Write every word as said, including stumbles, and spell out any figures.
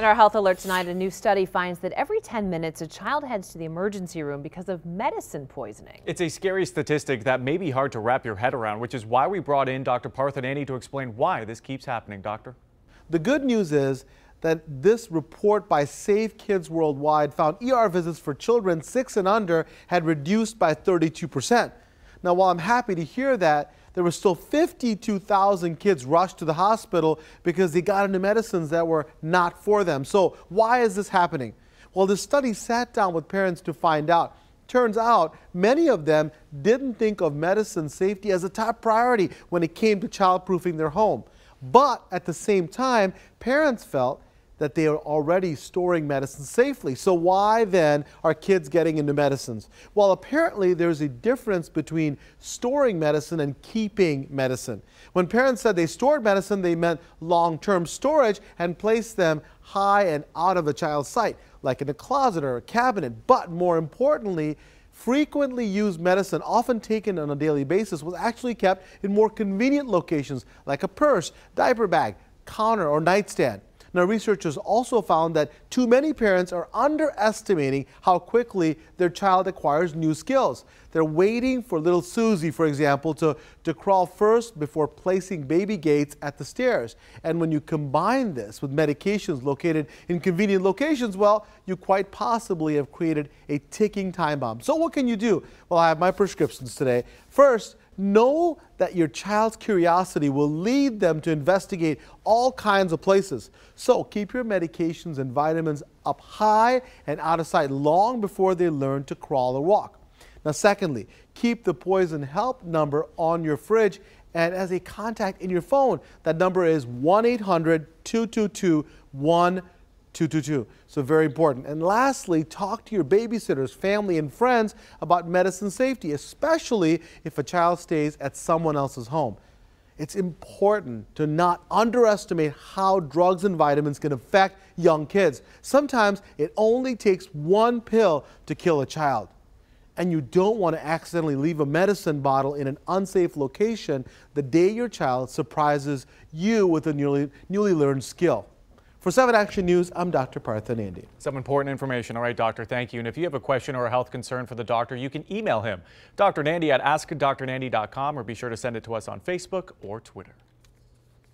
In our health alert tonight, a new study finds that every ten minutes a child heads to the emergency room because of medicine poisoning. It's a scary statistic that may be hard to wrap your head around, which is why we brought in Doctor Partha Nandi to explain why this keeps happening, doctor. The good news is that this report by Safe Kids Worldwide found E R visits for children six and under had reduced by thirty-two percent. Now, while I'm happy to hear that, there were still fifty-two thousand kids rushed to the hospital because they got into medicines that were not for them. So why is this happening? Well, this study sat down with parents to find out. Turns out many of them didn't think of medicine safety as a top priority when it came to childproofing their home. But at the same time, parents felt that they are already storing medicine safely. So why then are kids getting into medicines? Well, apparently there's a difference between storing medicine and keeping medicine. When parents said they stored medicine, they meant long-term storage and placed them high and out of a child's sight, like in a closet or a cabinet. But more importantly, frequently used medicine, often taken on a daily basis, was actually kept in more convenient locations like a purse, diaper bag, counter, or nightstand. Now, researchers also found that too many parents are underestimating how quickly their child acquires new skills. They're waiting for little Susie, for example, to, to crawl first before placing baby gates at the stairs. And when you combine this with medications located in convenient locations, well, you quite possibly have created a ticking time bomb. So what can you do? Well, I have my prescriptions today. First, know that your child's curiosity will lead them to investigate all kinds of places. So keep your medications and vitamins up high and out of sight long before they learn to crawl or walk. Now, secondly, keep the poison help number on your fridge and as a contact in your phone. That number is one eight hundred, two two two, one two two two. So very important. And lastly, talk to your babysitters, family, and friends about medicine safety, especially if a child stays at someone else's home. It's important to not underestimate how drugs and vitamins can affect young kids. Sometimes it only takes one pill to kill a child. And you don't want to accidentally leave a medicine bottle in an unsafe location the day your child surprises you with a newly, newly learned skill. For seven action news, I'm Doctor Partha Nandi. Some important information. All right, doctor, thank you. And if you have a question or a health concern for the doctor, you can email him, Doctor Nandi at ask Doctor Nandi dot com, or be sure to send it to us on Facebook or Twitter.